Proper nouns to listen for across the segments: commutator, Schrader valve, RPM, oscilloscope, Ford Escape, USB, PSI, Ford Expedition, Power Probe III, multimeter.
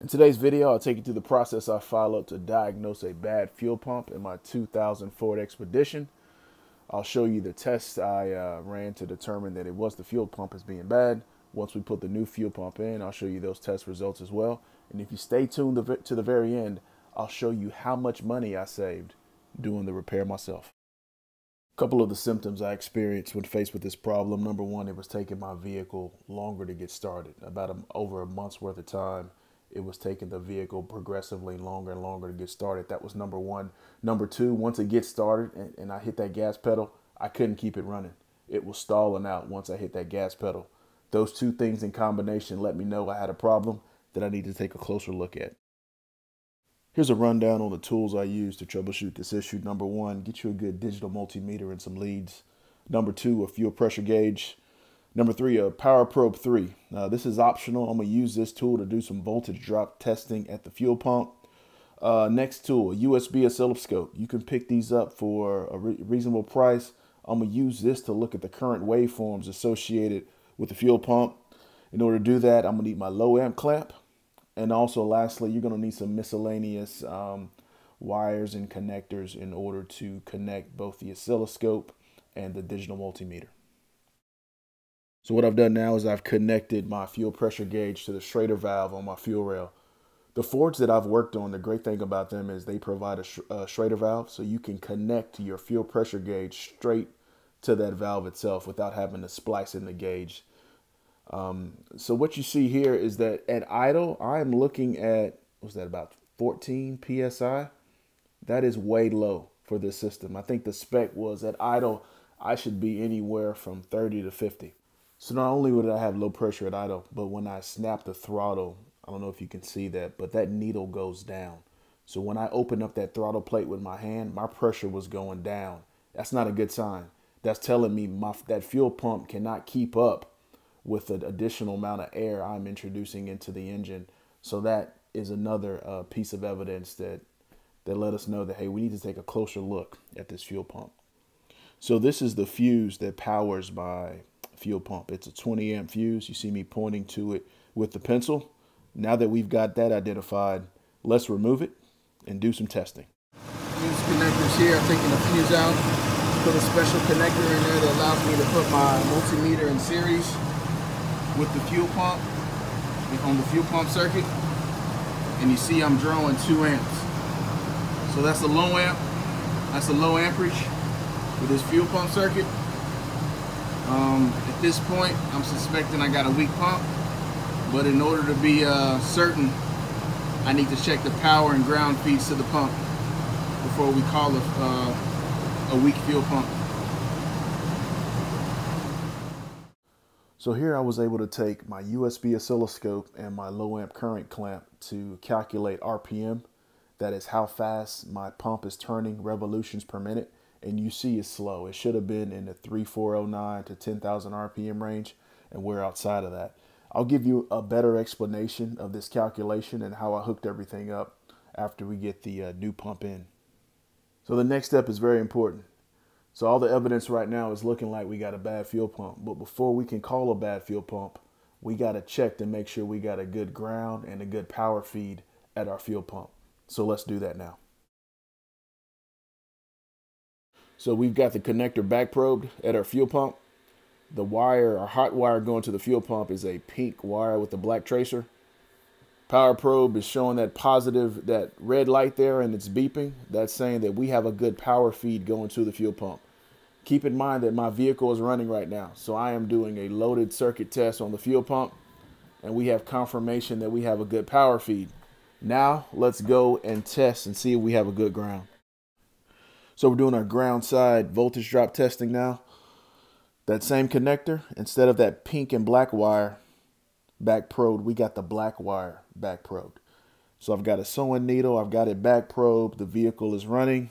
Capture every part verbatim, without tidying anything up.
In today's video, I'll take you through the process I followed to diagnose a bad fuel pump in my two thousand Ford Expedition. I'll show you the tests I uh, ran to determine that it was the fuel pump as being bad. Once we put the new fuel pump in, I'll show you those test results as well. And if you stay tuned to the very end, I'll show you how much money I saved doing the repair myself. A couple of the symptoms I experienced when faced with this problem. Number one, it was taking my vehicle longer to get started, about a, over a month's worth of time. It was taking the vehicle progressively longer and longer to get started. That was number one. Number two, once it gets started and, and I hit that gas pedal, I couldn't keep it running. It was stalling out once I hit that gas pedal. Those two things in combination let me know I had a problem that I need to take a closer look at. Here's a rundown on the tools I used to troubleshoot this issue. Number one, get you a good digital multimeter and some leads. Number two, a fuel pressure gauge. Number three, a Power Probe three. Uh, this is optional. I'm going to use this tool to do some voltage drop testing at the fuel pump. Uh, next tool, a U S B oscilloscope. You can pick these up for a re reasonable price. I'm going to use this to look at the current waveforms associated with the fuel pump. In order to do that, I'm going to need my low amp clamp. And also lastly, you're going to need some miscellaneous um, wires and connectors in order to connect both the oscilloscope and the digital multimeter. So what I've done now is I've connected my fuel pressure gauge to the Schrader valve on my fuel rail. The Fords that I've worked on, the great thing about them is they provide a, sh a Schrader valve, so you can connect your fuel pressure gauge straight to that valve itself without having to splice in the gauge. Um, so what you see here is that at idle, I'm looking at, what's that, about fourteen P S I? That is way low for this system. I think the spec was at idle, I should be anywhere from thirty to fifty. So not only would I have low pressure at idle, but when I snap the throttle, I don't know if you can see that, but that needle goes down. So when I open up that throttle plate with my hand, my pressure was going down. That's not a good sign. That's telling me my, that fuel pump cannot keep up with the additional amount of air I'm introducing into the engine. So that is another uh, piece of evidence that, that let us know that, hey, we need to take a closer look at this fuel pump. So this is the fuse that powers my fuel pump. It's a twenty amp fuse. You see me pointing to it with the pencil. Now that we've got that identified, let's remove it and do some testing. Fuse connectors here. I'm taking the fuse out. Put a special connector in there that allows me to put my multimeter in series with the fuel pump on the fuel pump circuit. And you see I'm drawing two amps. So that's a low amp. That's a low amperage for this fuel pump circuit. Um, at this point, I'm suspecting I got a weak pump, but in order to be uh, certain, I need to check the power and ground feeds to the pump before we call it uh, a weak fuel pump. So here I was able to take my U S B oscilloscope and my low amp current clamp to calculate R P M. That is how fast my pump is turning revolutions per minute. And you see it's slow. It should have been in the three thousand four hundred nine to ten thousand R P M range, and we're outside of that. I'll give you a better explanation of this calculation and how I hooked everything up after we get the uh, new pump in. So the next step is very important. So all the evidence right now is looking like we got a bad fuel pump, but before we can call a bad fuel pump, we got to check to make sure we got a good ground and a good power feed at our fuel pump. So let's do that now. So we've got the connector back probed at our fuel pump. The wire, our hot wire going to the fuel pump, is a pink wire with a black tracer. Power probe is showing that positive, that red light there, and it's beeping. That's saying that we have a good power feed going to the fuel pump. Keep in mind that my vehicle is running right now. So I am doing a loaded circuit test on the fuel pump, and we have confirmation that we have a good power feed. Now let's go and test and see if we have a good ground. So we're doing our ground side voltage drop testing now. That same connector, instead of that pink and black wire back probed, we got the black wire back probed. So I've got a sewing needle, I've got it back probed, the vehicle is running.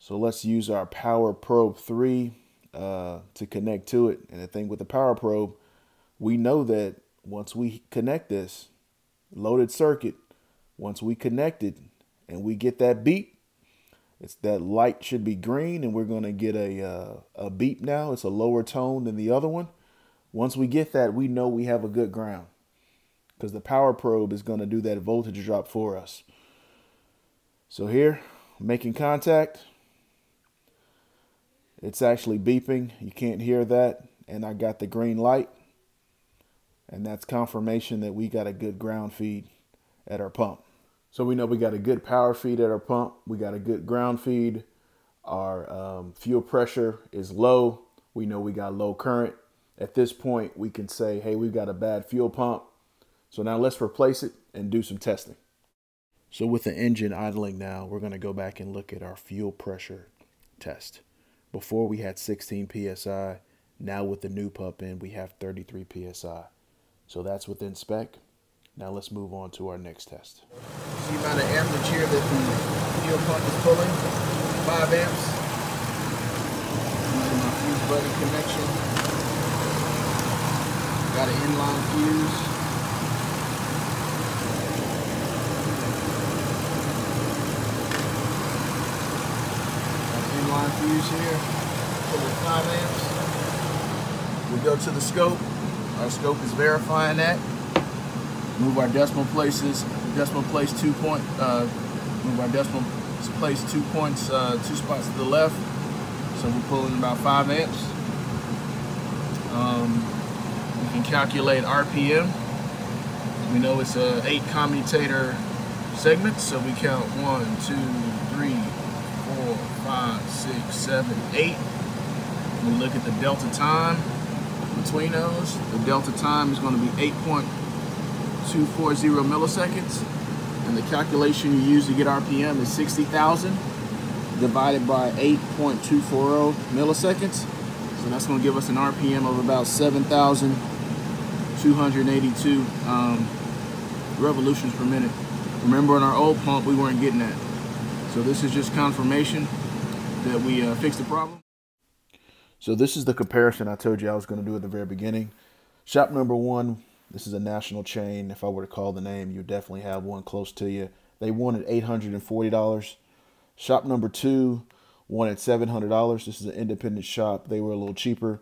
So let's use our Power Probe three uh, to connect to it. And the thing with the Power Probe, we know that once we connect this loaded circuit, once we connect it and we get that beep, it's that light should be green, and we're going to get a, uh, a beep now. It's a lower tone than the other one. Once we get that, we know we have a good ground. because the power probe is going to do that voltage drop for us. So here, making contact. It's actually beeping. You can't hear that. And I got the green light. And that's confirmation that we got a good ground feed at our pump. So we know we got a good power feed at our pump. We got a good ground feed. Our um, fuel pressure is low. We know we got low current. At this point, we can say, hey, we've got a bad fuel pump. So now let's replace it and do some testing. So with the engine idling now, we're going to go back and look at our fuel pressure test. Before we had sixteen P S I. Now with the new pump in, we have thirty-three P S I. So that's within spec. Now let's move on to our next test. See the amount of amperage here that the fuel pump is pulling, five amps. Using my fuse buddy connection. Got an inline fuse. Line fuse here, pulling five amps. We go to the scope. Our scope is verifying that. Move our decimal places. Decimal place two point. Uh, move our decimal place two points, uh, two spots to the left. So we're pulling about five amps. Um, we can calculate R P M. We know it's a eight commutator segment, so we count one, two, three, four, five, six, seven, eight. We look at the delta time between those. The delta time is going to be eight point two four zero milliseconds. And the calculation you use to get R P M is sixty thousand divided by eight point two four zero milliseconds. So that's going to give us an R P M of about seven thousand two hundred eighty-two um, revolutions per minute. Remember, in our old pump, we weren't getting that. So this is just confirmation that we uh, fixed the problem. So this is the comparison I told you I was going to do at the very beginning. Shop number one, this is a national chain. If I were to call the name, you definitely have one close to you. They wanted eight hundred forty dollars. Shop number two wanted seven hundred dollars. This is an independent shop. They were a little cheaper.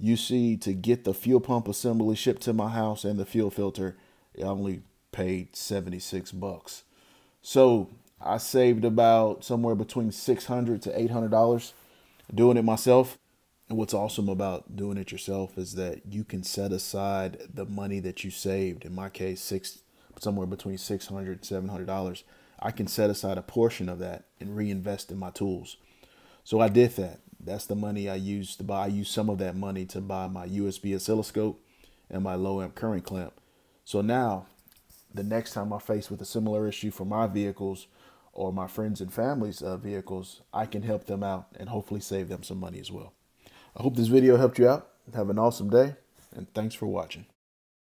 You see, to get the fuel pump assembly shipped to my house and the fuel filter, I only paid seventy-six bucks. So I saved about somewhere between six hundred to eight hundred dollars doing it myself. And what's awesome about doing it yourself is that you can set aside the money that you saved. In my case, six somewhere between six hundred and seven hundred dollars. I can set aside a portion of that and reinvest in my tools. So I did that. That's the money I used to buy. I used some of that money to buy my U S B oscilloscope and my low amp current clamp. So now the next time I'm faced with a similar issue for my vehicles, or my friends and family's uh, vehicles, I can help them out and hopefully save them some money as well. I hope this video helped you out. Have an awesome day, and thanks for watching.